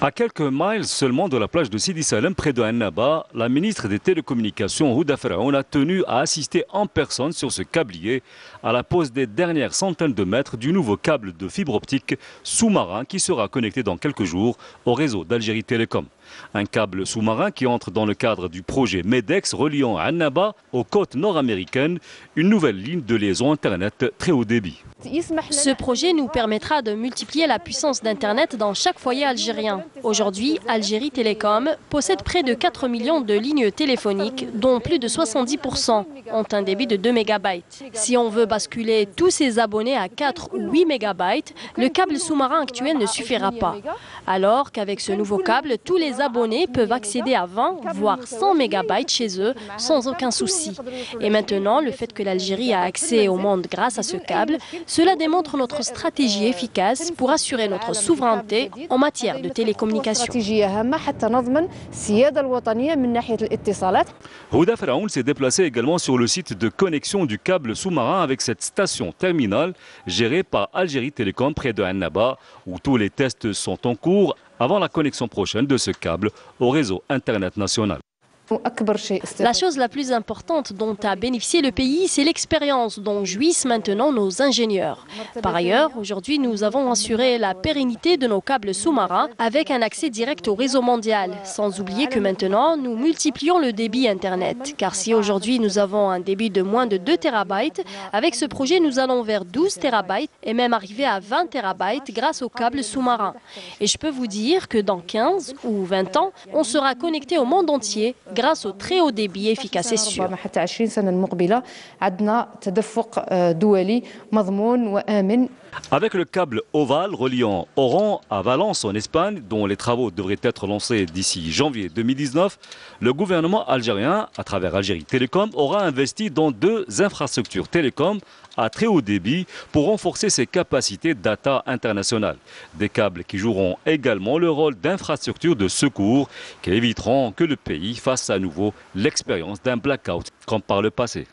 À quelques miles seulement de la plage de Sidi Salem, près de Annaba, la ministre des Télécommunications, Houda Feraoun, a tenu à assister en personne sur ce câblier à la pose des dernières centaines de mètres du nouveau câble de fibre optique sous-marin qui sera connecté dans quelques jours au réseau d'Algérie Télécom. Un câble sous-marin qui entre dans le cadre du projet Medex reliant Annaba aux côtes nord-américaines, une nouvelle ligne de liaison Internet très haut débit. Ce projet nous permettra de multiplier la puissance d'Internet dans chaque foyer algérien. Aujourd'hui, Algérie Télécom possède près de 4 millions de lignes téléphoniques, dont plus de 70% ont un débit de 2 MB. Si on veut basculer tous ces abonnés à 4 ou 8 MB, le câble sous-marin actuel ne suffira pas. Alors qu'avec ce nouveau câble, tous les abonnés peuvent accéder à 20 voire 100 mégabytes chez eux sans aucun souci. Et maintenant, le fait que l'Algérie a accès au monde grâce à ce câble, cela démontre notre stratégie efficace pour assurer notre souveraineté en matière de télécommunications. Houda Feraoun s'est déplacée également sur le site de connexion du câble sous-marin avec cette station terminale gérée par Algérie Télécom près de Annaba, où tous les tests sont en cours avant la connexion prochaine de ce câble au réseau Internet national. La chose la plus importante dont a bénéficié le pays, c'est l'expérience dont jouissent maintenant nos ingénieurs. Par ailleurs, aujourd'hui, nous avons assuré la pérennité de nos câbles sous-marins avec un accès direct au réseau mondial. Sans oublier que maintenant, nous multiplions le débit Internet. Car si aujourd'hui, nous avons un débit de moins de 2 TB, avec ce projet, nous allons vers 12 TB et même arriver à 20 TB grâce aux câbles sous-marins. Et je peux vous dire que dans 15 ou 20 ans, on sera connecté au monde entier grâce au très haut débit efficace et sûr. Avec le câble ovale reliant Oran à Valence en Espagne, dont les travaux devraient être lancés d'ici janvier 2019, le gouvernement algérien, à travers Algérie Télécom, aura investi dans 2 infrastructures télécom à très haut débit pour renforcer ses capacités data internationales. Des câbles qui joueront également le rôle d'infrastructures de secours qui éviteront que le pays fasse à nouveau l'expérience d'un blackout comme par le passé.